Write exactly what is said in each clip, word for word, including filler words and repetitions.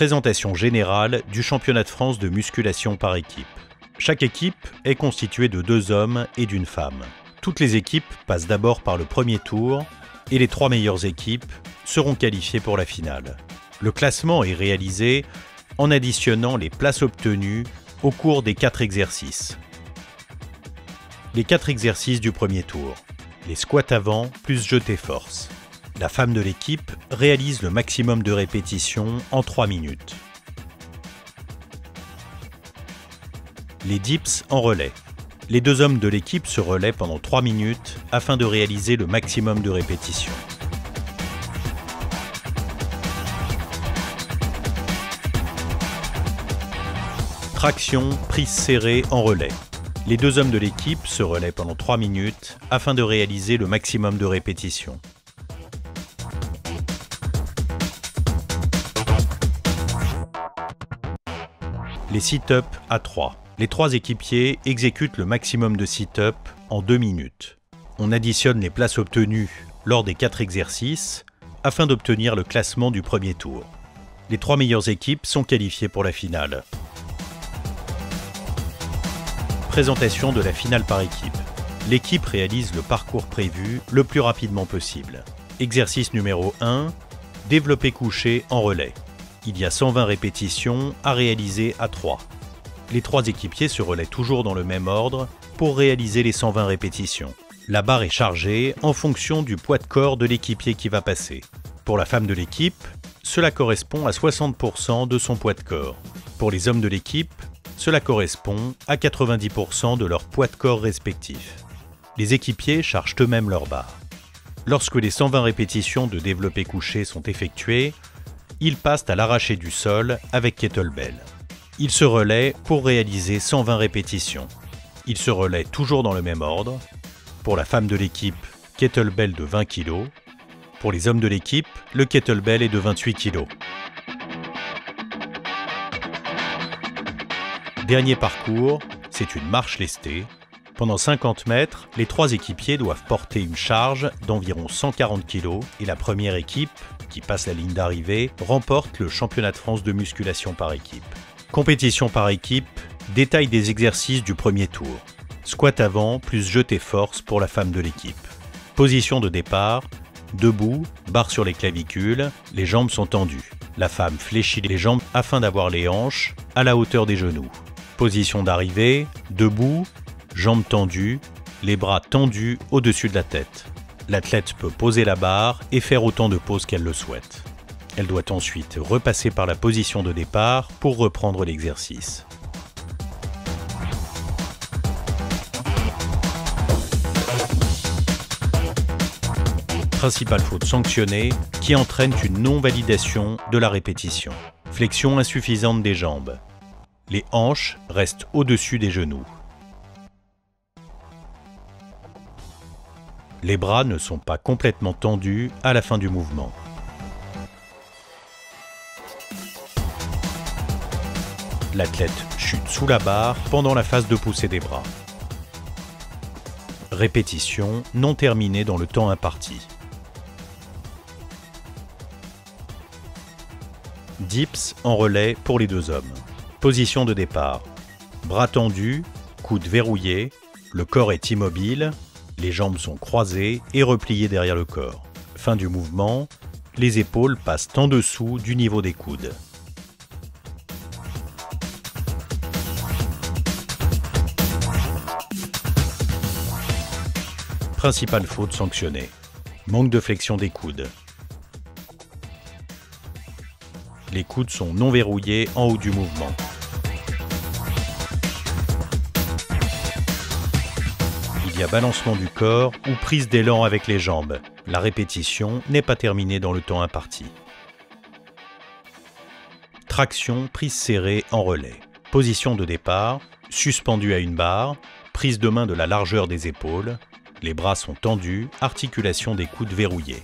présentation générale du championnat de France de musculation par équipe. Chaque équipe est constituée de deux hommes et d'une femme. Toutes les équipes passent d'abord par le premier tour et les trois meilleures équipes seront qualifiées pour la finale. Le classement est réalisé en additionnant les places obtenues au cours des quatre exercices. Les quatre exercices du premier tour. Les squats avant plus jeté force. La femme de l'équipe réalise le maximum de répétitions en trois minutes. Les dips en relais. Les deux hommes de l'équipe se relaient pendant trois minutes afin de réaliser le maximum de répétitions. Traction, prise serrée en relais. Les deux hommes de l'équipe se relaient pendant trois minutes afin de réaliser le maximum de répétitions. Les sit-ups à trois. Les trois équipiers exécutent le maximum de sit-ups en deux minutes. On additionne les places obtenues lors des quatre exercices afin d'obtenir le classement du premier tour. Les trois meilleures équipes sont qualifiées pour la finale. Présentation de la finale par équipe. L'équipe réalise le parcours prévu le plus rapidement possible. Exercice numéro un, développé couché en relais. Il y a cent vingt répétitions à réaliser à trois. Les trois équipiers se relaient toujours dans le même ordre pour réaliser les cent vingt répétitions. La barre est chargée en fonction du poids de corps de l'équipier qui va passer. Pour la femme de l'équipe, cela correspond à soixante pour cent de son poids de corps. Pour les hommes de l'équipe, cela correspond à quatre-vingt-dix pour cent de leur poids de corps respectif. Les équipiers chargent eux-mêmes leur barre. Lorsque les cent vingt répétitions de développé couché sont effectuées, ils passent à l'arraché du sol avec kettlebell. Ils se relaient pour réaliser cent vingt répétitions. Ils se relaient toujours dans le même ordre. Pour la femme de l'équipe, kettlebell de vingt kilos. Pour les hommes de l'équipe, le kettlebell est de vingt-huit kilos. Dernier parcours, c'est une marche lestée. Pendant cinquante mètres, les trois équipiers doivent porter une charge d'environ cent quarante kilos et la première équipe, qui passe la ligne d'arrivée, remporte le championnat de France de musculation par équipe. Compétition par équipe, détail des exercices du premier tour. Squat avant plus jeté force pour la femme de l'équipe. Position de départ, debout, barre sur les clavicules, les jambes sont tendues. La femme fléchit les jambes afin d'avoir les hanches à la hauteur des genoux. Position d'arrivée, debout, jambes tendues, les bras tendus au-dessus de la tête. L'athlète peut poser la barre et faire autant de pauses qu'elle le souhaite. Elle doit ensuite repasser par la position de départ pour reprendre l'exercice. Principale faute sanctionnée qui entraîne une non-validation de la répétition. Flexion insuffisante des jambes. Les hanches restent au-dessus des genoux. Les bras ne sont pas complètement tendus à la fin du mouvement. L'athlète chute sous la barre pendant la phase de poussée des bras. Répétition non terminée dans le temps imparti. Dips en relais pour les deux hommes. Position de départ. Bras tendus, coudes verrouillés, le corps est immobile. Les jambes sont croisées et repliées derrière le corps. Fin du mouvement, les épaules passent en dessous du niveau des coudes. Principale faute sanctionnée. Manque de flexion des coudes. Les coudes sont non verrouillés en haut du mouvement. Il y a balancement du corps ou prise d'élan avec les jambes. La répétition n'est pas terminée dans le temps imparti. Traction, prise serrée en relais. Position de départ, suspendu à une barre, prise de main de la largeur des épaules, les bras sont tendus, articulation des coudes verrouillés.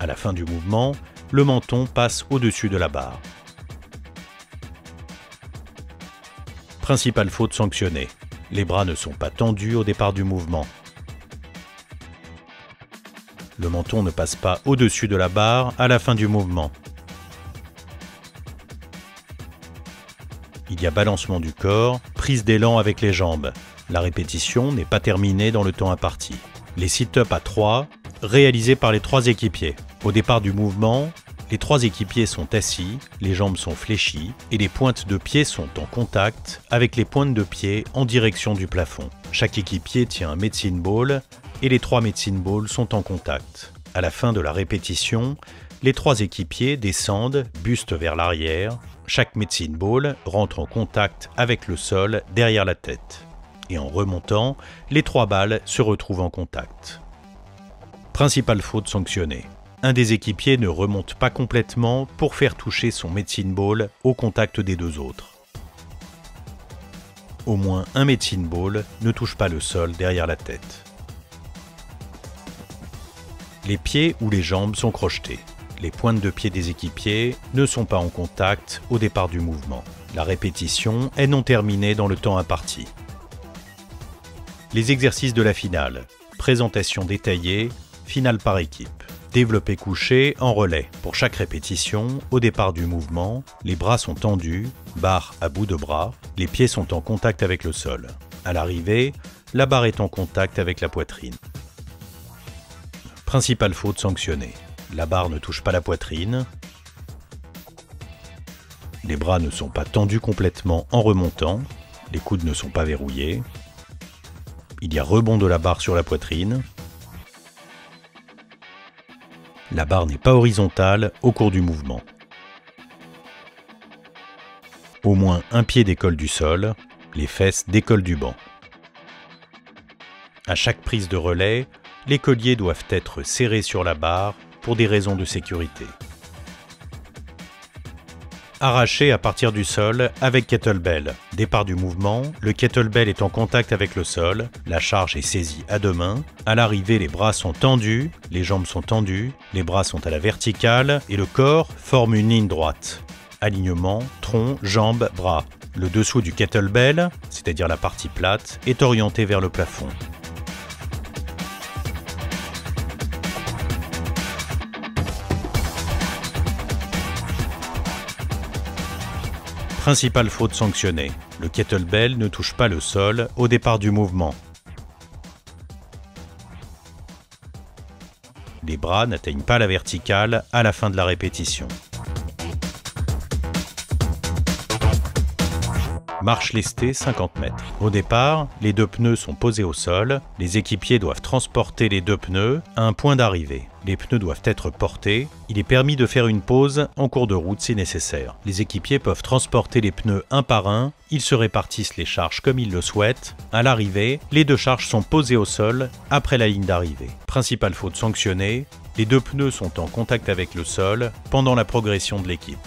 À la fin du mouvement, le menton passe au-dessus de la barre. Principale faute sanctionnée. Les bras ne sont pas tendus au départ du mouvement. Le menton ne passe pas au-dessus de la barre à la fin du mouvement. Il y a balancement du corps, prise d'élan avec les jambes. La répétition n'est pas terminée dans le temps imparti. Les sit-ups à trois, réalisés par les trois équipiers. Au départ du mouvement, les trois équipiers sont assis, les jambes sont fléchies et les pointes de pied sont en contact avec les pointes de pied en direction du plafond. Chaque équipier tient un medicine ball et les trois medicine balls sont en contact. À la fin de la répétition, les trois équipiers descendent, buste vers l'arrière. Chaque medicine ball rentre en contact avec le sol derrière la tête. Et en remontant, les trois balles se retrouvent en contact. Principale faute sanctionnée. Un des équipiers ne remonte pas complètement pour faire toucher son medicine ball au contact des deux autres. Au moins un medicine ball ne touche pas le sol derrière la tête. Les pieds ou les jambes sont crochetés. Les pointes de pied des équipiers ne sont pas en contact au départ du mouvement. La répétition est non terminée dans le temps imparti. Les exercices de la finale. Présentation détaillée, finale par équipe. Développé couché en relais. Pour chaque répétition, au départ du mouvement, les bras sont tendus, barre à bout de bras, les pieds sont en contact avec le sol. À l'arrivée, la barre est en contact avec la poitrine. Principale faute sanctionnée. La barre ne touche pas la poitrine. Les bras ne sont pas tendus complètement en remontant. Les coudes ne sont pas verrouillés. Il y a rebond de la barre sur la poitrine. La barre n'est pas horizontale au cours du mouvement. Au moins un pied décolle du sol, les fesses décollent du banc. À chaque prise de relais, les colliers doivent être serrés sur la barre pour des raisons de sécurité. Arraché à partir du sol avec kettlebell. Départ du mouvement, le kettlebell est en contact avec le sol, la charge est saisie à deux mains. À l'arrivée, les bras sont tendus, les jambes sont tendues, les bras sont à la verticale et le corps forme une ligne droite. Alignement, tronc, jambes, bras. Le dessous du kettlebell, c'est-à-dire la partie plate, est orienté vers le plafond. Principale faute sanctionnée. Le kettlebell ne touche pas le sol au départ du mouvement. Les bras n'atteignent pas la verticale à la fin de la répétition. Marche lestée cinquante mètres. Au départ, les deux pneus sont posés au sol. Les équipiers doivent transporter les deux pneus à un point d'arrivée. Les pneus doivent être portés. Il est permis de faire une pause en cours de route si nécessaire. Les équipiers peuvent transporter les pneus un par un. Ils se répartissent les charges comme ils le souhaitent. À l'arrivée, les deux charges sont posées au sol après la ligne d'arrivée. Principale faute sanctionnée, les deux pneus sont en contact avec le sol pendant la progression de l'équipe.